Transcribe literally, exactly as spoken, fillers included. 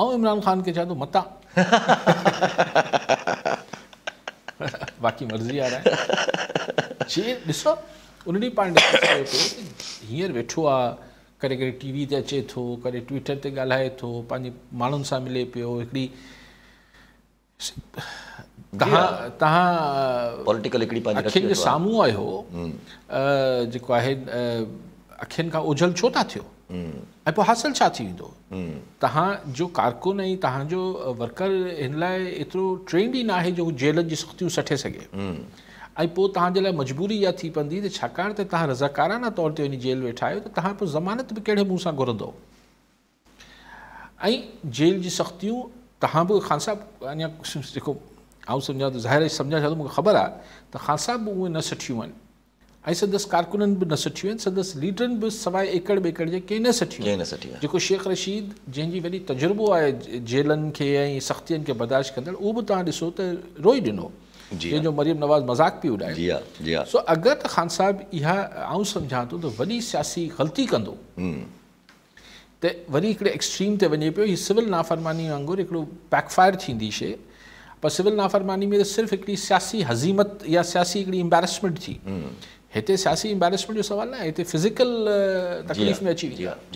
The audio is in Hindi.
आओ इमरान खान के जादू मता बाकी मर्जी आ रहा है जी ॾिसो उनडी पांडे हींअर वेठो आहे करे करे टीवी ते अचे थो करे ट्विटर ते ॻाल्हाए थो पंहिंजे माण्हुनि सां मिले पियो हिकिड़ी तहां तहां पॉलिटिकल हिकिड़ी पंहिंजी अखियुनि जे साम्हूं आयो जेको आहे अखियुनि खां ओझल छो था थियो ऐं पोइ हासिल छा थींदो तहां जो कारकुन ऐं तहां जो वर्कर हिन लाइ एतिरो ट्रेंड ई न आहे जो जेल जी सख़्तियूं सठे सघे ऐं पोइ तव्हांजे लाइ मजबूरी इहा थी पवंदी त छाकाणि त तव्हां रज़ाकाराना तौर ते वञी जेल वेठा आहियो त तव्हां पोइ ज़मानत बि कहिड़े मुंहुं सां घुरंदो ऐं जेल जी सख़्तियूं तव्हां बि ख़ान साहिबु अञा जेको आउं सम्झां थो ज़ाहिर सम्झां छा थो मूंखे ख़बर आहे त ख़ान साहिबु बि उहे न सठियूं आहिनि ऐं संदसि कारकुननि बि न सठियूं आहिनि संदसि लीडरनि बि सवाइ एकड़ बेकड़ जे कंहिं न सठियूं आहिनि जेको शेख रशीद जंहिंजी वॾी तजुर्बो आहे जेलनि खे ऐं सख़्तियुनि खे बर्दाश्त कंदड़ उहो बि तव्हां ॾिसो त रोई ॾिनो जी जो मरियम नवाज मजाक पी उड़ाए जी हां जी हां सो अगर त खान साहब इहा आऊं समझा तो तो वॾी सियासी गलती कंदो त वरी हिकिड़े एक्सट्रीम ते वञे पियो ही सिविल नाफ़रमानी वांगुरु हिकिड़ो बैकफायर थींदी शइ पर सिविल नाफ़रमानी में सिर्फ़ हिकिड़ी सियासी हज़ीमत या सियासी हिकिड़ी एम्बेरसमेंट थी हिते सियासी एम्बेरसमेंट जो सवाल न आहे हिते फिज़िकल तकलीफ़ में अची वई आहे